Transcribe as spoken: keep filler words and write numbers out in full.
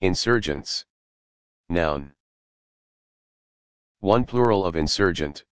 Insurgents. Noun. One plural of insurgent.